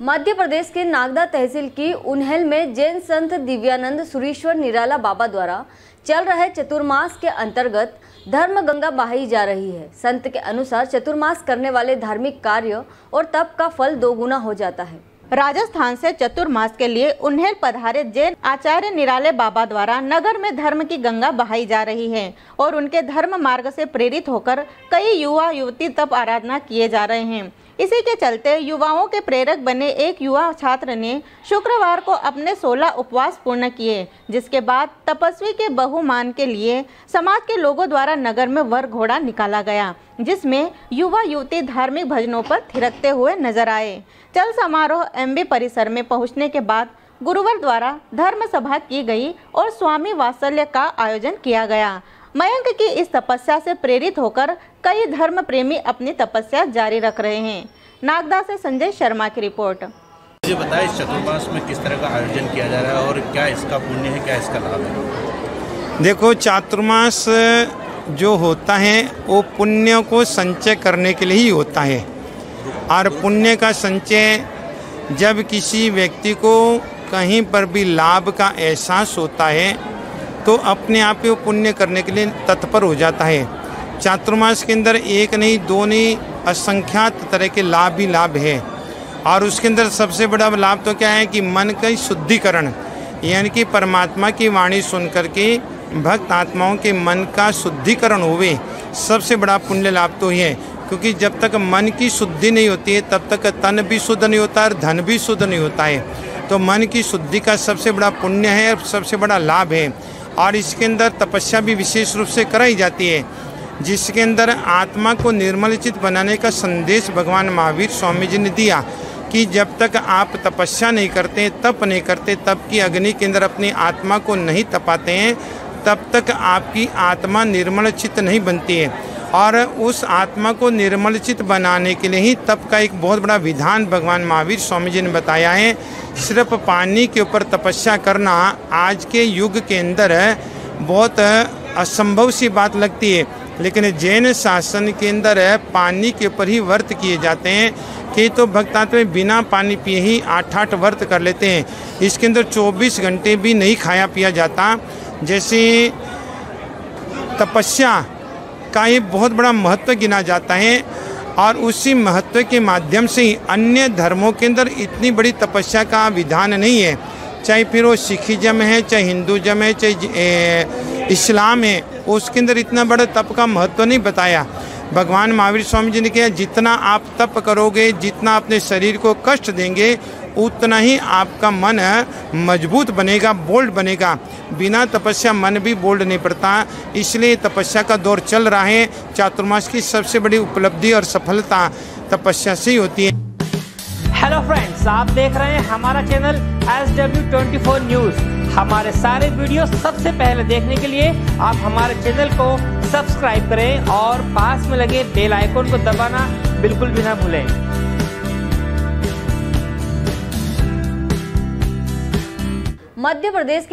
मध्य प्रदेश के नागदा तहसील की उन्हेल में जैन संत दिव्यानंद सुरीश्वर निराला बाबा द्वारा चल रहे चतुर्मास के अंतर्गत धर्म गंगा बहाई जा रही है। संत के अनुसार चतुर्मास करने वाले धार्मिक कार्य और तप का फल दोगुना हो जाता है। राजस्थान से चतुर्मास के लिए उन्हेल पधारे जैन आचार्य निराले बाबा द्वारा नगर में धर्म की गंगा बहाई जा रही है और उनके धर्म मार्ग से प्रेरित होकर कई युवा युवती तप आराधना किए जा रहे हैं। इसी के चलते युवाओं के प्रेरक बने एक युवा छात्र ने शुक्रवार को अपने 16 उपवास पूर्ण किए, जिसके बाद तपस्वी के बहुमान के लिए समाज के लोगों द्वारा नगर में वर घोड़ा निकाला गया, जिसमें युवा युवती धार्मिक भजनों पर थिरकते हुए नजर आए। चल समारोह एमबी परिसर में पहुंचने के बाद गुरुवर द्वारा धर्म सभा की गई और स्वामी वात्सल्य का आयोजन किया गया। मयंक की इस तपस्या से प्रेरित होकर कई धर्म प्रेमी अपनी तपस्या जारी रख रहे हैं। नागदा से संजय शर्मा की रिपोर्ट। मुझे बताएं, इस चतुर्मास में किस तरह का आयोजन किया जा रहा है और क्या इसका पुण्य है, क्या इसका लाभ है? देखो, चतुर्मास जो होता है वो पुण्य को संचय करने के लिए ही होता है, और पुण्य का संचय जब किसी व्यक्ति को कहीं पर भी लाभ का एहसास होता है तो अपने आप ही पुण्य करने के लिए तत्पर हो जाता है। चातुर्मास के अंदर एक नहीं, दो नहीं, असंख्यात तरह के लाभ ही लाभ है। और उसके अंदर सबसे बड़ा लाभ तो क्या है कि मन का शुद्धिकरण, यानी कि परमात्मा की वाणी सुन करके भक्त आत्माओं के मन का शुद्धिकरण होवे, सबसे बड़ा पुण्य लाभ तो ही है। क्योंकि जब तक मन की शुद्धि नहीं होती है तब तक तन भी शुद्ध नहीं होता और धन भी शुद्ध नहीं होता है। तो मन की शुद्धि का सबसे बड़ा पुण्य है और सबसे बड़ा लाभ है। और इसके अंदर तपस्या भी विशेष रूप से कराई जाती है, जिसके अंदर आत्मा को निर्मलचित बनाने का संदेश भगवान महावीर स्वामी जी ने दिया कि जब तक आप तपस्या नहीं करते, तप नहीं करते, तप की अग्नि के अंदर अपनी आत्मा को नहीं तपाते हैं, तब तक आपकी आत्मा निर्मलचित नहीं बनती है। और उस आत्मा को निर्मलचित बनाने के लिए ही तप का एक बहुत बड़ा विधान भगवान महावीर स्वामी जी ने बताया है। सिर्फ पानी के ऊपर तपस्या करना आज के युग के अंदर बहुत असंभव सी बात लगती है, लेकिन जैन शासन के अंदर पानी के ऊपर ही व्रत किए जाते हैं कि तो भक्तात्मा बिना पानी पिए ही 8-8 व्रत कर लेते हैं। इसके अंदर 24 घंटे भी नहीं खाया पिया जाता। जैसे तपस्या का ये बहुत बड़ा महत्व गिना जाता है, और उसी महत्व के माध्यम से ही अन्य धर्मों के अंदर इतनी बड़ी तपस्या का विधान नहीं है, चाहे फिर वो सिखिज्म है, चाहे हिंदुज्म है, चाहे इस्लाम है, उसके अंदर इतना बड़ा तप का महत्व नहीं बताया। भगवान महावीर स्वामी जी ने कहा जितना आप तप करोगे, जितना अपने शरीर को कष्ट देंगे, उतना ही आपका मन मजबूत बनेगा, बोल्ड बनेगा। बिना तपस्या मन भी बोल्ड नहीं पड़ता, इसलिए तपस्या का दौर चल रहा है। चातुर्मास की सबसे बड़ी उपलब्धि और सफलता तपस्या से ही होती है। हेलो फ्रेंड्स, आप देख रहे हैं हमारा चैनल SW24 न्यूज। हमारे सारे वीडियो सबसे पहले देखने के लिए आप हमारे चैनल को सब्सक्राइब करें और पास में लगे बेल आइकॉन को दबाना बिल्कुल भी ना भूलें। मध्य प्रदेश के